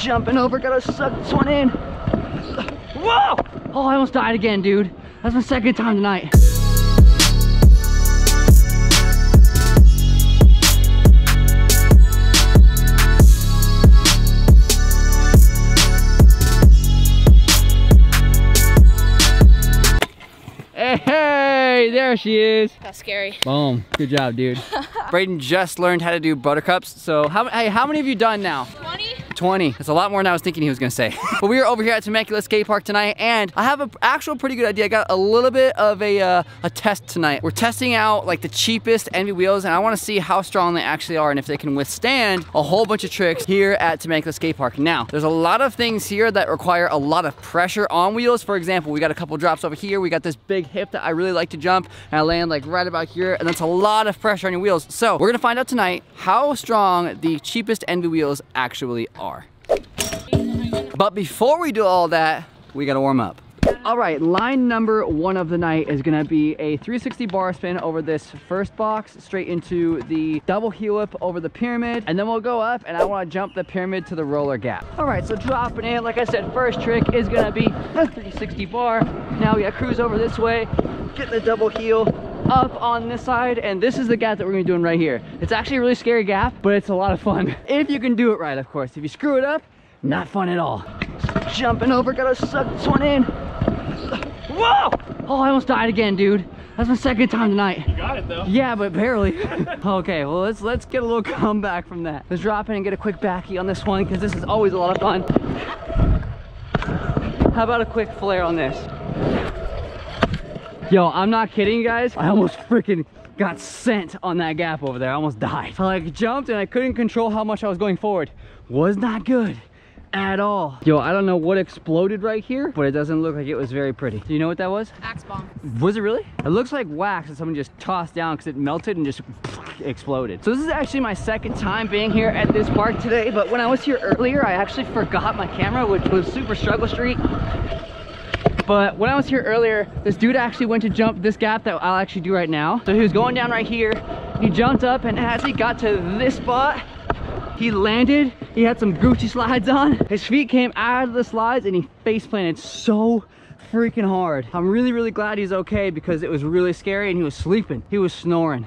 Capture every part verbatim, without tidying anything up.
jumping over, gotta suck this one in. Whoa! Oh, I almost died again, dude. That's my second time tonight. Hey, there she is. That's scary. Boom. Good job, dude. Brayden just learned how to do buttercups. So, how, hey, how many have you done now? twenty. That's a lot more than I was thinking he was gonna say. But we are over here at Temecula Skate Park tonight, and I have an actual pretty good idea. I got a little bit of a, uh, a test tonight. We're testing out like the cheapest Envy wheels, and I wanna see how strong they actually are and if they can withstand a whole bunch of tricks here at Temecula Skate Park. Now, there's a lot of things here that require a lot of pressure on wheels. For example, we got a couple drops over here. We got this big hip that I really like to jump, and I land like right about here, and that's a lot of pressure on your wheels. So we're gonna find out tonight how strong the cheapest Envy wheels actually are. Are. But before we do all that, we gotta warm up. All right, line number one of the night is gonna be a three sixty bar spin over this first box, straight into the double heel whip over the pyramid, and then we'll go up, and I wanna jump the pyramid to the roller gap. All right, so dropping in, like I said, first trick is gonna be a three sixty bar. Now we gotta cruise over this way, get the double heel, up on this side, and this is the gap that we're gonna be doing right here. It's actually a really scary gap, but it's a lot of fun. If you can do it right, of course. If you screw it up, not fun at all. Jumping over, gotta suck this one in. Whoa! Oh, I almost died again, dude. That's my second time tonight. You got it though. Yeah, but barely. Okay, well let's let's get a little comeback from that. Let's drop in and get a quick backie on this one, because this is always a lot of fun. How about a quick flare on this? Yo, I'm not kidding, guys. I almost freaking got sent on that gap over there. I almost died. I like jumped and I couldn't control how much I was going forward. Was not good at all. Yo, I don't know what exploded right here, but it doesn't look like it was very pretty. Do you know what that was? Axe bomb. Was it really? It looks like wax that someone just tossed down because it melted and just exploded. So this is actually my second time being here at this park today, but when I was here earlier, I actually forgot my camera, which was super struggle street. But when I was here earlier, this dude actually went to jump this gap that I'll actually do right now. So he was going down right here, he jumped up, and as he got to this spot, he landed, he had some Gucci slides on, his feet came out of the slides, and he face planted so freaking hard. I'm really, really glad he's okay, because it was really scary, and he was sleeping. He was snoring.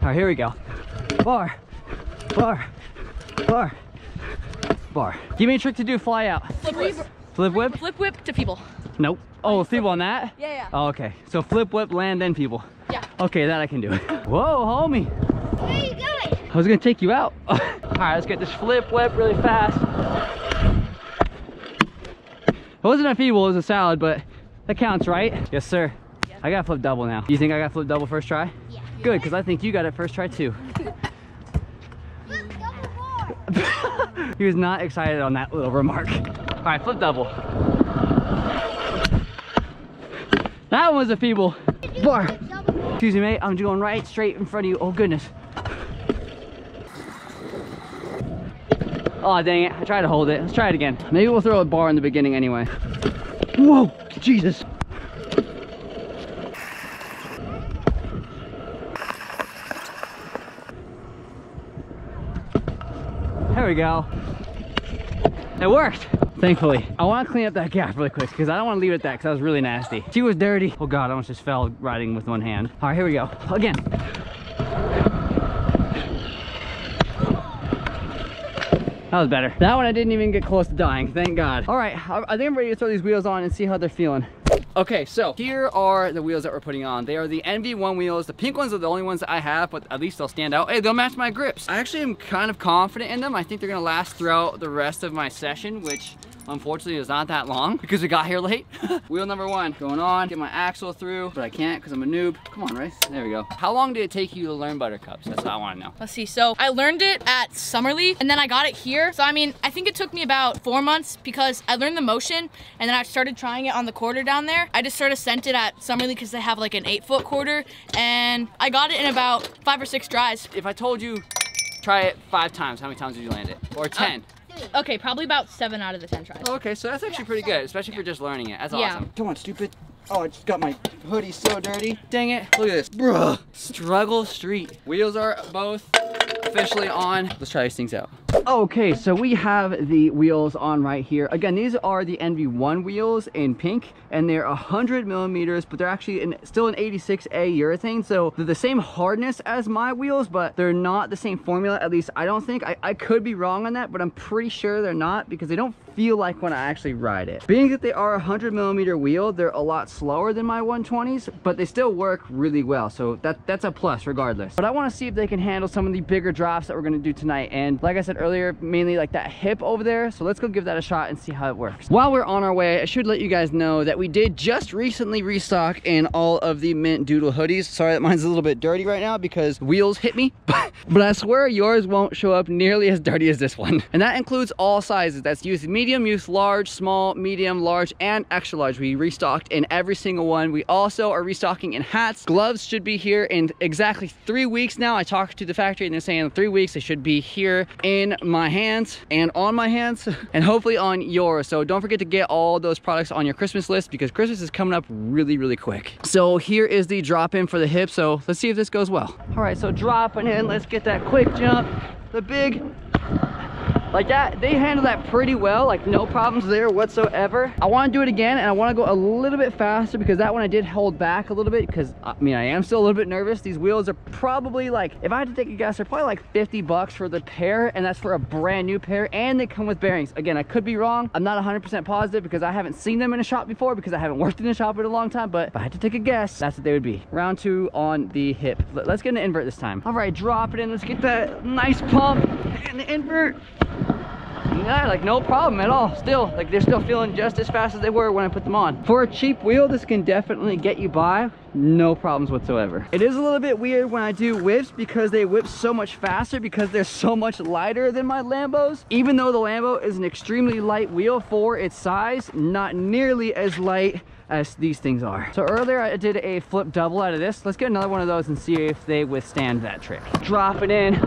All right, here we go. Bar, bar, bar. Bar. Give me a trick to do fly out. Flip whip. Flip whip? Flip whip to people. Nope. Oh, flip on that? Yeah, yeah. Oh, okay. So flip whip, land, then people. Yeah. Okay, that I can do. Whoa, homie. Where are you going? I was gonna take you out. All right, let's get this flip whip really fast. It wasn't a feeble, it was a salad, but that counts, right? Yes, sir. Yep. I got flip double now. You think I got flip double first try? Yeah. Good, because I think you got it first try too. He was not excited on that little remark. All right, flip double. That one was a feeble. Bar. Excuse me, mate. I'm going right straight in front of you. Oh, goodness. Oh, dang it. I tried to hold it. Let's try it again. Maybe we'll throw a bar in the beginning anyway. Whoa, Jesus. There we go. It worked, thankfully. I want to clean up that gap really quick because I don't want to leave it at that because that was really nasty. She was dirty. Oh God, I almost just fell riding with one hand. All right, here we go. Again. That was better. That one I didn't even get close to dying, thank God. All right, I think I'm ready to throw these wheels on and see how they're feeling. Okay, so here are the wheels that we're putting on. They are the N V one wheels. The pink ones are the only ones that I have, but at least they'll stand out. Hey, they'll match my grips. I actually am kind of confident in them. I think they're gonna last throughout the rest of my session, which unfortunately is not that long because we got here late. Wheel number one, going on, get my axle through, but I can't because I'm a noob. Come on, Rice, there we go. How long did it take you to learn buttercups? That's what I wanna know. Let's see, so I learned it at Summerlee and then I got it here. So I mean, I think it took me about four months because I learned the motion and then I started trying it on the quarter down there. I just sort of sent it at Summerlee because they have like an eight foot quarter and I got it in about five or six tries. If I told you, try it five times, how many times did you land it? Or ten? Uh, okay, probably about seven out of the ten tries. Oh, okay, so that's actually yeah, pretty seven. Good, especially yeah. if you're just learning it. That's yeah. awesome. Come on, stupid. Oh, I just got my hoodie so dirty. Dang it, look at this. Bruh, struggle street. Wheels are both officially on. Let's try these things out. Okay, so we have the wheels on right here. Again, these are the N V one wheels in pink, and they're one hundred millimeters, but they're actually in, still an eighty-six A urethane, so they're the same hardness as my wheels, but they're not the same formula, at least I don't think. I, I could be wrong on that, but I'm pretty sure they're not, because they don't feel like when I actually ride it. Being that they are one hundred millimeter wheel, they're a lot slower than my one twenties, but they still work really well, so that that's a plus regardless. But I want to see if they can handle some of the bigger drops that we're going to do tonight, and like I said earlier, mainly like that hip over there, so let's go give that a shot and see how it works. While we're on our way, I should let you guys know that we did just recently restock in all of the mint doodle hoodies. Sorry that mine's a little bit dirty right now because wheels hit me, but, but I swear yours won't show up nearly as dirty as this one, and that includes all sizes. That's youth, medium, youth, large, small, medium, large, and extra large. We restocked in every single one. We also are restocking in hats. Gloves should be here in exactly three weeks now. I talked to the factory and they're saying in three weeks they should be here in my hands and on my hands and hopefully on yours. So don't forget to get all those products on your Christmas list because Christmas is coming up really, really quick. So here is the drop in for the hip. So let's see if this goes well. All right, so dropping in, let's get that quick jump, the big, like that. They handle that pretty well, like no problems there whatsoever. I want to do it again, and I want to go a little bit faster because that one I did hold back a little bit because I mean I am still a little bit nervous. These wheels are probably like, if I had to take a guess, they're probably like fifty bucks for the pair, and that's for a brand new pair, and they come with bearings. Again, I could be wrong. I'm not one hundred percent positive because I haven't seen them in a shop before because I haven't worked in a shop in a long time, but if I had to take a guess, that's what they would be. Round two on the hip. Let's get an invert this time. All right, drop it in. Let's get that nice pump and the invert. Yeah, like no problem at all. Still, like they're still feeling just as fast as they were when I put them on. For a cheap wheel, this can definitely get you by. No problems whatsoever. It is a little bit weird when I do whips because they whip so much faster because they're so much lighter than my Lambos. Even though the Lambo is an extremely light wheel for its size, not nearly as light as these things are. So earlier I did a flip double out of this. Let's get another one of those and see if they withstand that trick. Drop it in.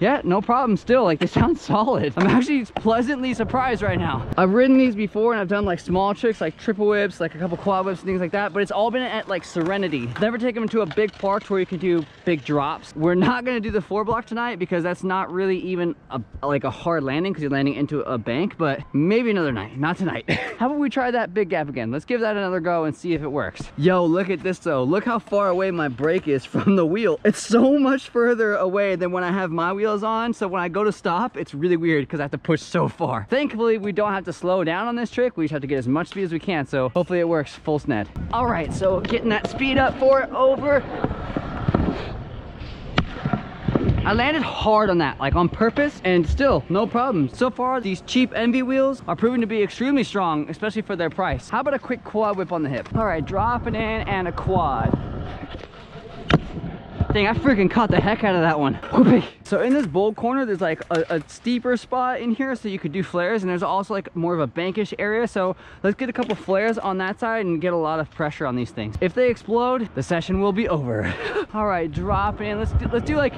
Yeah, no problem still, like they sound solid. I'm actually pleasantly surprised right now. I've ridden these before and I've done like small tricks, like triple whips, like a couple quad whips and things like that, but it's all been at like Serenity. Never take them to a big park where you can do big drops. We're not gonna do the four block tonight because that's not really even a, like a hard landing because you're landing into a bank, but maybe another night, not tonight. How about we try that big gap again? Let's give that another go and see if it works. Yo, look at this though. Look how far away my brake is from the wheel. It's so much further away than when I have my wheel on, so when I go to stop, it's really weird because I have to push so far. Thankfully, we don't have to slow down on this trick. We just have to get as much speed as we can, so hopefully it works full sned. All right, so getting that speed up for it, over. I landed hard on that, like on purpose, and still no problem. So far, these cheap Envy wheels are proving to be extremely strong, especially for their price. How about a quick quad whip on the hip? All right, dropping in and a quad. Dang, I freaking caught the heck out of that one. Whoopee. So in this bold corner, there's like a, a steeper spot in here, so you could do flares, and there's also like more of a bankish area, so let's get a couple flares on that side and get a lot of pressure on these things. If they explode, the session will be over. All right, drop in. Let's do, let's do like...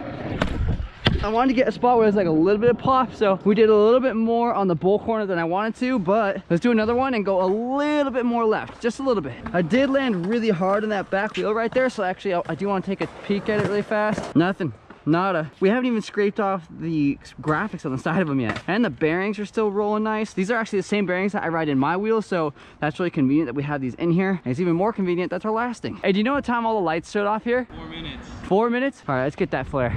I wanted to get a spot where there's like a little bit of pop, so we did a little bit more on the bowl corner than I wanted to, but let's do another one and go a little bit more left, just a little bit. I did land really hard on that back wheel right there, so actually I, I do want to take a peek at it really fast. Nothing. Nada. We haven't even scraped off the graphics on the side of them yet. And the bearings are still rolling nice. These are actually the same bearings that I ride in my wheels, so that's really convenient that we have these in here. And it's even more convenient that's our last thing. Hey, do you know what time all the lights showed off here? Four minutes. Four minutes? All right, let's get that flare.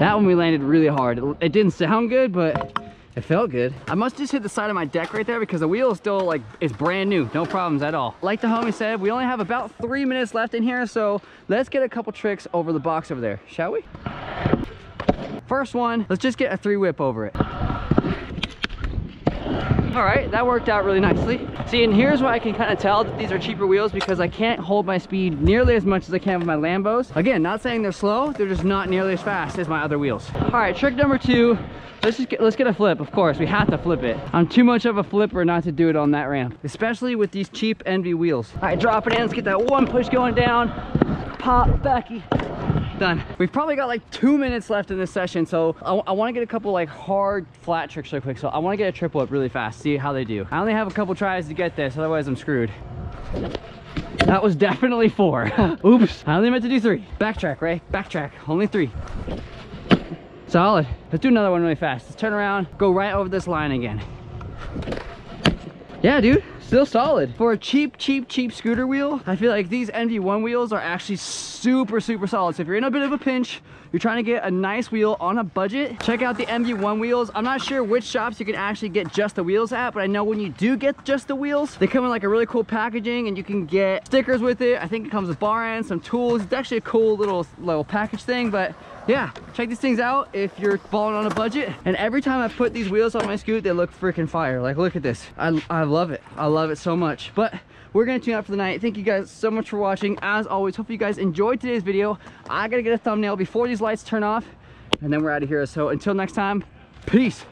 That one we landed really hard. It, it didn't sound good, but it felt good. I must just hit the side of my deck right there because the wheel is still like, it's brand new, no problems at all. Like the homie said, we only have about three minutes left in here, so let's get a couple tricks over the box over there, shall we? First one, let's just get a three whip over it. All right, that worked out really nicely. See, and here's why I can kind of tell that these are cheaper wheels because I can't hold my speed nearly as much as I can with my Lambos. Again, not saying they're slow, they're just not nearly as fast as my other wheels. All right, trick number two. Let's just get, let's get a flip, of course. We have to flip it. I'm too much of a flipper not to do it on that ramp, especially with these cheap Envy wheels. All right, drop it in. Let's get that one push going down. Pop, backy. Done. We've probably got like two minutes left in this session, so I, I want to get a couple like hard flat tricks real quick. So I want to get a triple up really fast, see how they do. I only have a couple tries to get this, otherwise I'm screwed. That was definitely four. Oops, I only meant to do three. Backtrack, Ray, backtrack, only three. Solid. Let's do another one really fast. Let's turn around, go right over this line again. Yeah, dude, still solid. For a cheap, cheap, cheap scooter wheel, I feel like these M D one wheels are actually super, super solid. So if you're in a bit of a pinch, you're trying to get a nice wheel on a budget, check out the M D one wheels. I'm not sure which shops you can actually get just the wheels at, but I know when you do get just the wheels, they come in like a really cool packaging and you can get stickers with it. I think it comes with bar ends, some tools. It's actually a cool little, little package thing, but yeah, check these things out if you're balling on a budget. And every time I put these wheels on my scoot, they look freaking fire. Like, look at this. I, I love it. I love it so much. But we're gonna tune out for the night. Thank you guys so much for watching. As always, hope you guys enjoyed today's video. I gotta get a thumbnail before these lights turn off, and then we're out of here. So until next time, peace.